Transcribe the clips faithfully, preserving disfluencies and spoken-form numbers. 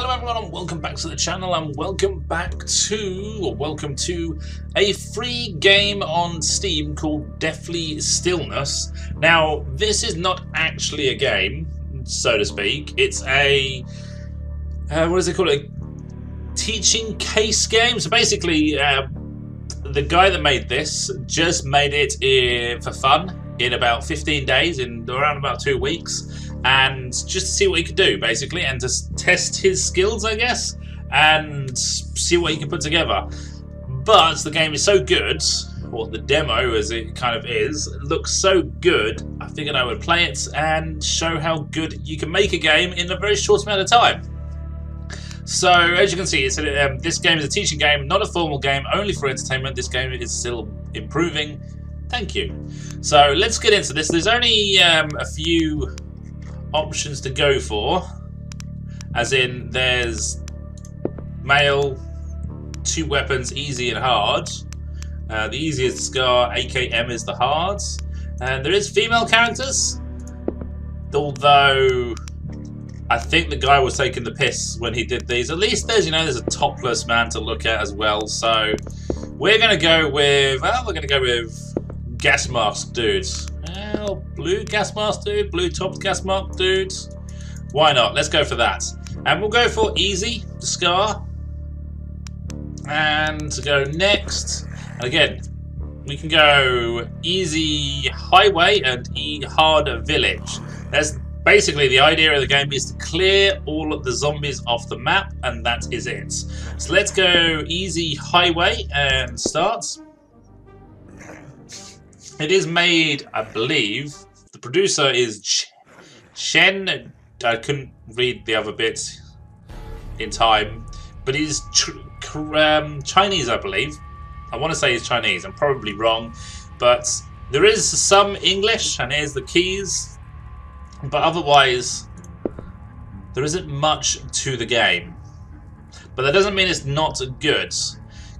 Hello everyone and welcome back to the channel and welcome back to, or welcome to, a free game on Steam called Deathly Stillness. Now, this is not actually a game, so to speak. It's a, uh, what is it called, a teaching case game. So basically, uh, the guy that made this just made it uh, for fun in about fifteen days, in around about two weeks. And just to see what he could do, basically, and to test his skills, I guess, and see what he can put together. But the game is so good, or the demo as it kind of is, looks so good, I figured I would play it and show how good you can make a game in a very short amount of time. So, as you can see, it's a, um, this game is a teaching game, not a formal game, only for entertainment. This game is still improving. Thank you. So, let's get into this. There's only um, a few options to go for, as in there's male, two weapons, easy and hard. Uh, the easiest scar, A K M, is the hard. And there is female characters, although I think the guy was taking the piss when he did these. At least there's, you know, there's a topless man to look at as well. So we're gonna go with, well, we're gonna go with gas mask dudes. Well, blue gas mask dude, blue top gas mask dude. Why not? Let's go for that. And we'll go for easy, the scar. And to go next. And again, we can go easy highway and e harder village. That's basically the idea of the game, is to clear all of the zombies off the map, and that is it. So let's go easy highway and start. It is made, I believe, the producer is Ch Chen, I couldn't read the other bit in time, but he's ch um, Chinese, I believe. I want to say he's Chinese, I'm probably wrong, but there is some English, and here's the keys, but otherwise there isn't much to the game. But that doesn't mean it's not good,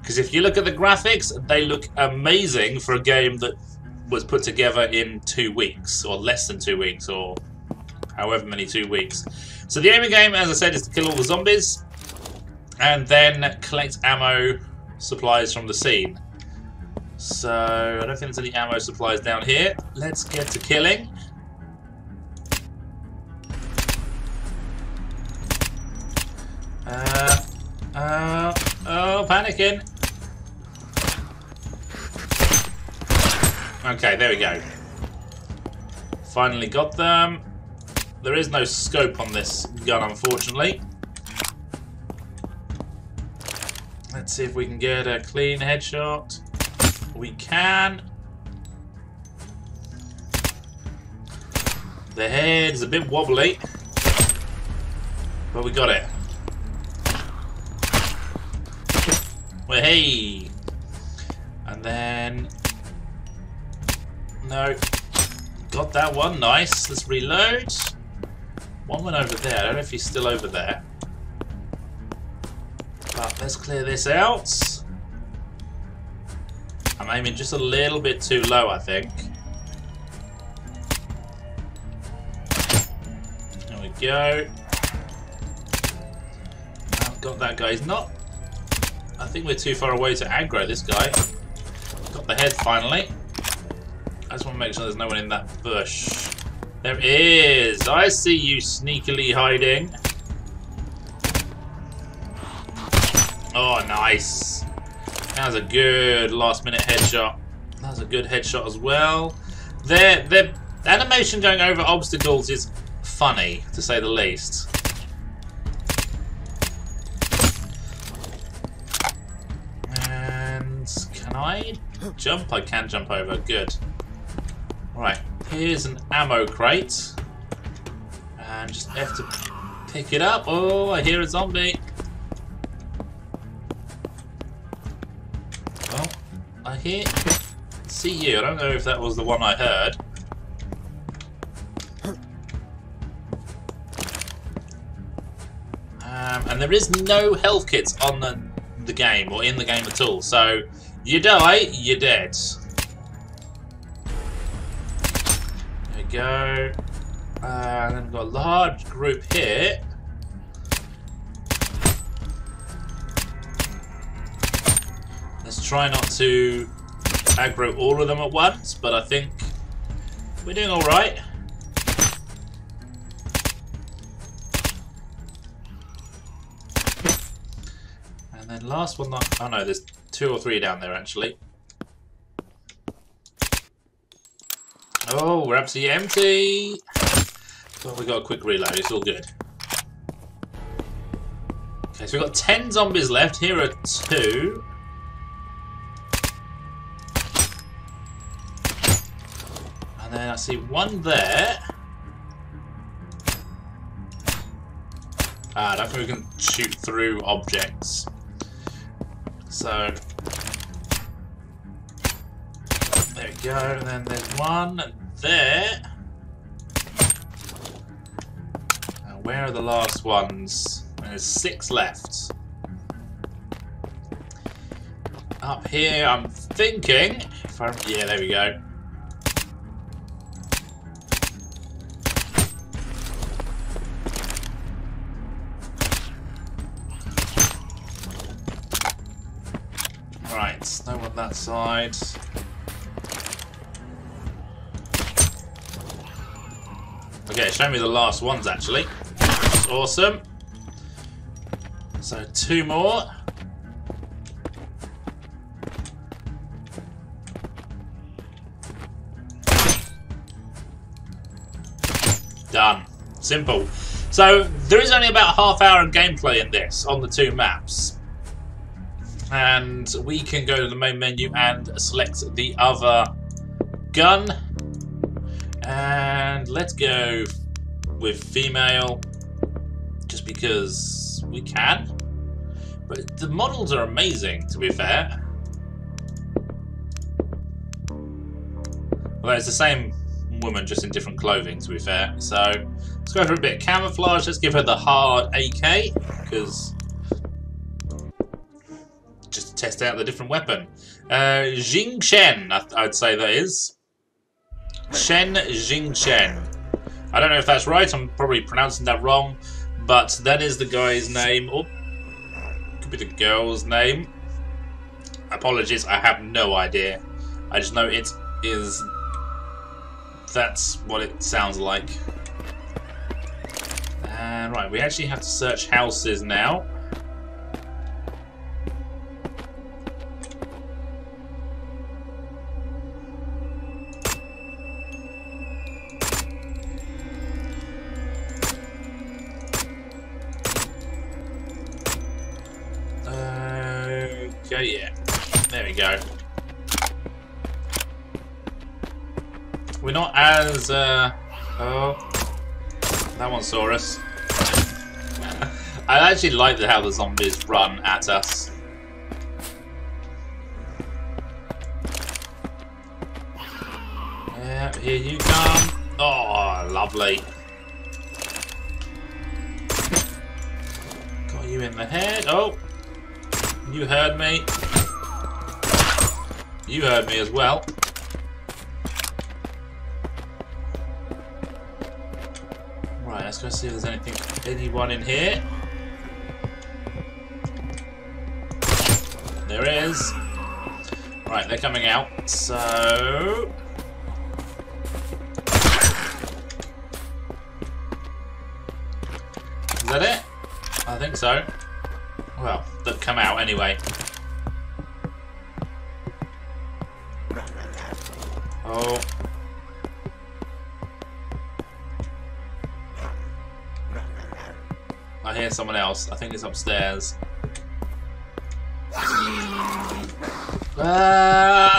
because if you look at the graphics, they look amazing for a game that was put together in two weeks, or less than two weeks, or however many two weeks. So the aim of the game, as I said, is to kill all the zombies, and then collect ammo supplies from the scene. So I don't think there's any ammo supplies down here. Let's get to killing. Uh, uh, oh, panicking. Okay, there we go. Finally got them. There is no scope on this gun, unfortunately. Let's see if we can get a clean headshot. We can. The head's a bit wobbly, but we got it. Well, hey! And then... no. Got that one. Nice. Let's reload. One went over there. I don't know if he's still over there. But let's clear this out. I'm aiming just a little bit too low, I think. There we go. I've got that guy. He's not... I think we're too far away to aggro this guy. Got the head finally. I just want to make sure there's no one in that bush. There is! I see you sneakily hiding. Oh, nice. That was a good last minute headshot. That was a good headshot as well. Their, their animation going over obstacles is funny, to say the least. And can I jump? I can jump over. Good. Right, here's an ammo crate, and just have to pick it up. Oh, I hear a zombie. Oh, I hear, see you. I don't know if that was the one I heard. Um, and there is no health kits on the, the game, or in the game at all, so you die, you're dead. Go, uh, and then we've got a large group here. Let's try not to aggro all of them at once, but I think we're doing alright. And then last one, not, oh no, there's two or three down there actually. Oh, we're absolutely empty. Well, we got a quick reload, it's all good. Okay, so we've got ten zombies left. Here are two. And then I see one there. Ah, I don't think we can shoot through objects. So there we go, and then there's one there. And where are the last ones? There's six left. Up here, I'm thinking. If I'm, yeah, there we go. Right, no one that side. Okay, show me the last ones actually. That's awesome. So two more. Done. Simple. So there is only about a half hour of gameplay in this on the two maps. And we can go to the main menu and select the other gun. And let's go with female just because we can. But the models are amazing, to be fair. Well, it's the same woman, just in different clothing, to be fair. So, let's go for a bit of camouflage. Let's give her the hard A K, because just to test out the different weapon. Uh, Jiacheng, I'd say that is. Chen Jiacheng. I don't know if that's right. I'm probably pronouncing that wrong. But that is the guy's name. Or could be the girl's name. Apologies, I have no idea. I just know it is... That's what it sounds like. And right, we actually have to search houses now. Yeah, there we go. We're not as uh oh, that one saw us. I actually like how the zombies run at us. Yeah, here you come. Oh, lovely. Got you in the head. Oh. You heard me. You heard me as well. Right, let's go see if there's anything, anyone in here. There is. Right, they're coming out. So. Is that it? I think so. Well, that come out anyway. Oh. I hear someone else. I think it's upstairs. Ah,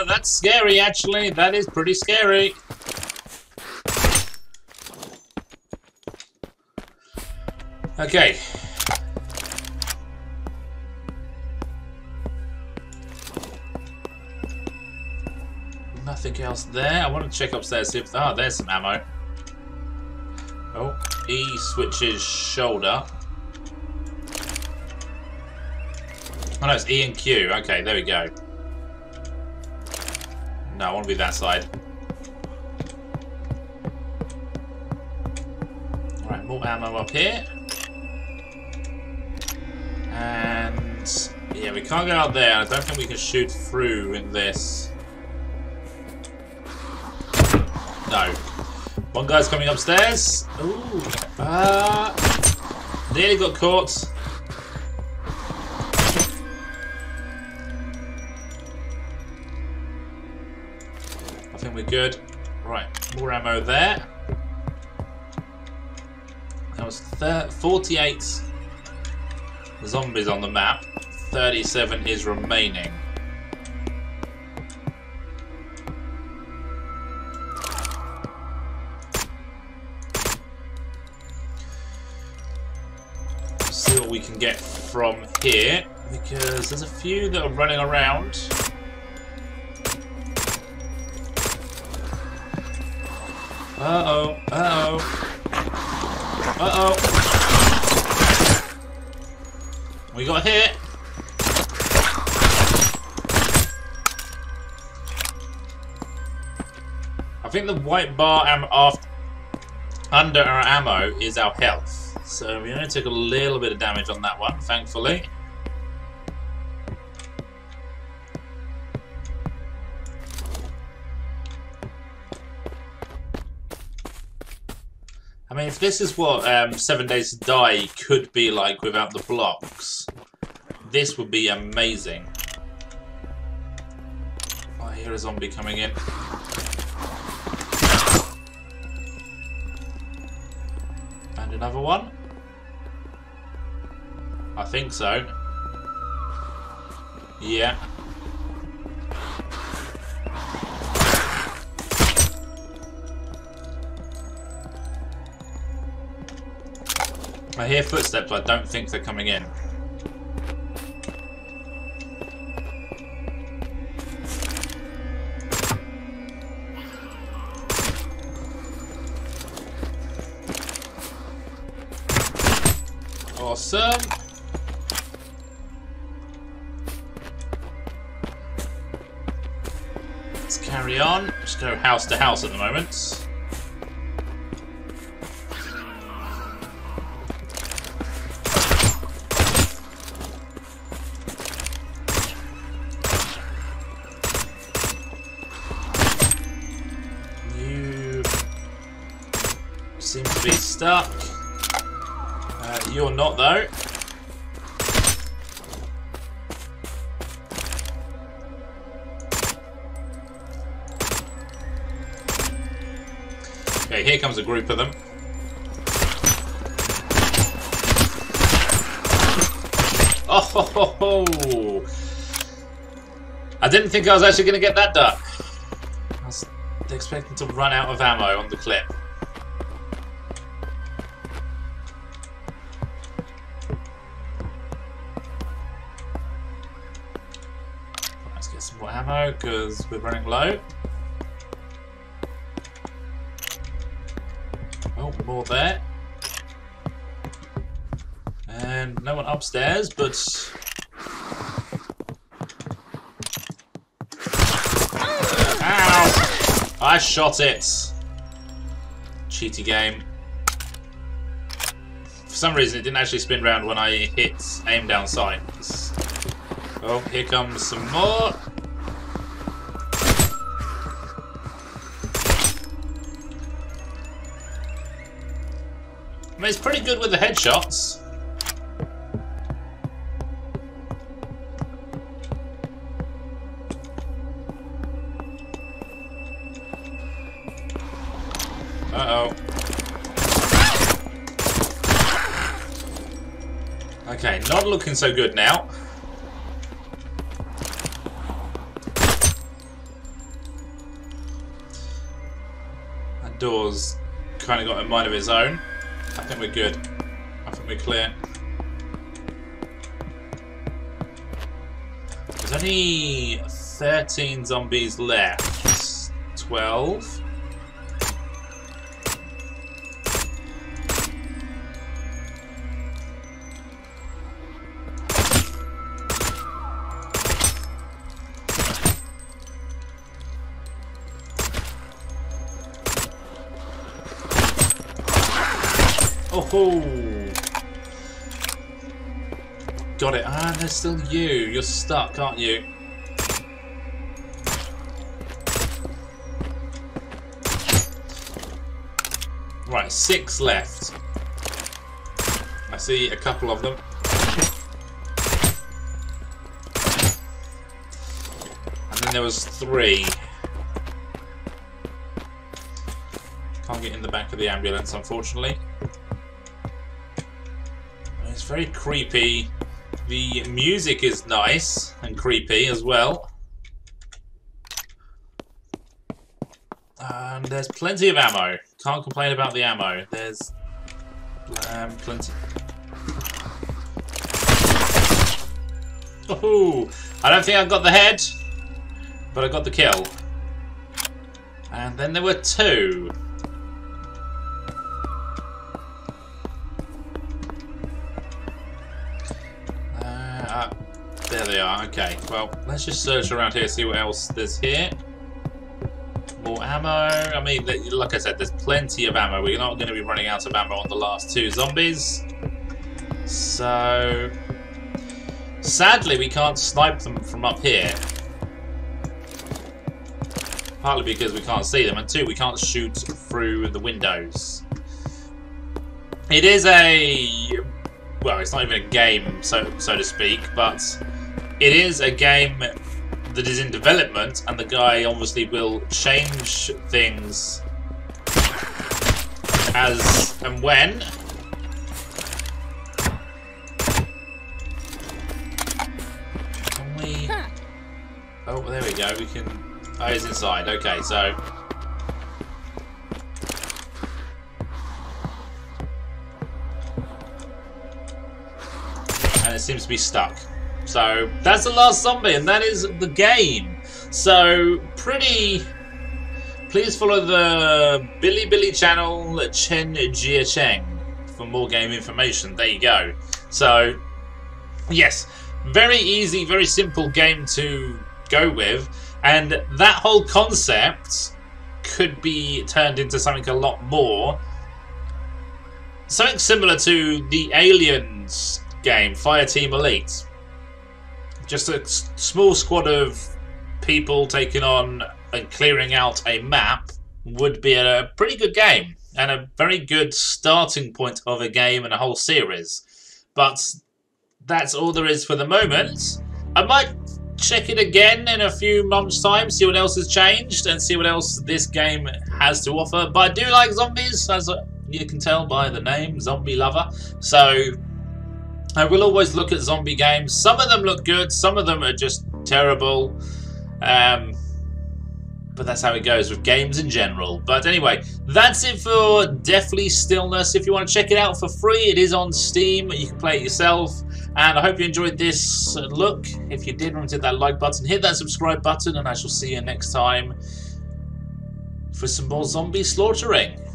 uh, that's scary actually. That is pretty scary. Okay. Nothing else there. I want to check upstairs, see if ah, there's some ammo. Oh, he switches shoulder. Oh no, it's E and Q. Okay, there we go. No, I want to be that side. Alright, more ammo up here. And yeah, we can't go out there. I don't think we can shoot through in this. No. One guy's coming upstairs. Ooh. Uh, nearly got caught. I think we're good. Right, more ammo there. That was forty-eight zombies on the map. thirty-seven is remaining. See what we can get from here, because there's a few that are running around. Uh-oh, uh-oh, uh-oh. We got hit. I think the white bar am after, under our ammo is our health. So we only took a little bit of damage on that one, thankfully. I mean, if this is what um, Seven Days to Die could be like without the blocks, this would be amazing. Oh, I hear a zombie coming in. And another one? I think so. Yeah. I hear footsteps, but I don't think they're coming in. Awesome. Let's carry on. Just go house to house at the moment. Stuck. Uh, you're not though. Okay, here comes a group of them. Oh, ho, ho, ho. I didn't think I was actually going to get that done. I was expecting to run out of ammo on the clip. Because we're running low. Oh, more there. And no one upstairs, but ow! I shot it. Cheaty game. For some reason it didn't actually spin round when I hit aim down sight. Oh, here comes some more. I mean, it's pretty good with the headshots. Uh oh. Okay, not looking so good now. That door's kind of got a mind of its own. I think we're good. I think we're clear. There's only thirteen zombies left. twelve. Oh, Got it. Ah, there's still you. You're stuck, aren't you? Right, six left. I see a couple of them. And then there was three. Can't get in the back of the ambulance, unfortunately. It's very creepy. The music is nice and creepy as well. And there's plenty of ammo. Can't complain about the ammo. There's um, plenty. Oh, I don't think I got the head, but I got the kill. And then there were two. There they are, okay. Well, let's just search around here, see what else there's here. More ammo. I mean, like I said, there's plenty of ammo. We're not going to be running out of ammo on the last two zombies. So, sadly, we can't snipe them from up here. Partly because we can't see them, and two, we can't shoot through the windows. It is a... well, it's not even a game, so, so to speak, but... it is a game that is in development, and the guy obviously will change things as and when. Can we... oh, there we go, we can... oh, he's inside, okay, so... and it seems to be stuck. So that's the last zombie, and that is the game. So pretty. Please follow the Billy Billy channel, Chen Jiacheng, for more game information. There you go. So yes, very easy, very simple game to go with, and that whole concept could be turned into something a lot more. Something similar to the Aliens game, Fire Team Elite. Just a small squad of people taking on and clearing out a map would be a pretty good game and a very good starting point of a game and a whole series. But that's all there is for the moment. I might check it again in a few months' time, see what else has changed and see what else this game has to offer. But I do like zombies, as you can tell by the name, Zombie Lover. So... I will always look at zombie games. Some of them look good, some of them are just terrible. Um, but that's how it goes with games in general. But anyway, that's it for Deathly Stillness. If you want to check it out for free, it is on Steam. You can play it yourself. And I hope you enjoyed this look. If you did, remember to hit that like button, hit that subscribe button, and I shall see you next time for some more zombie slaughtering.